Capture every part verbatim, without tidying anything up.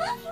Thank you.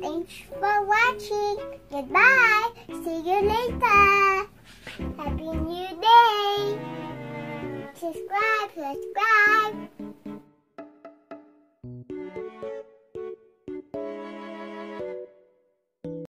Thanks for watching. Goodbye. See you later. Happy new day. Subscribe, subscribe.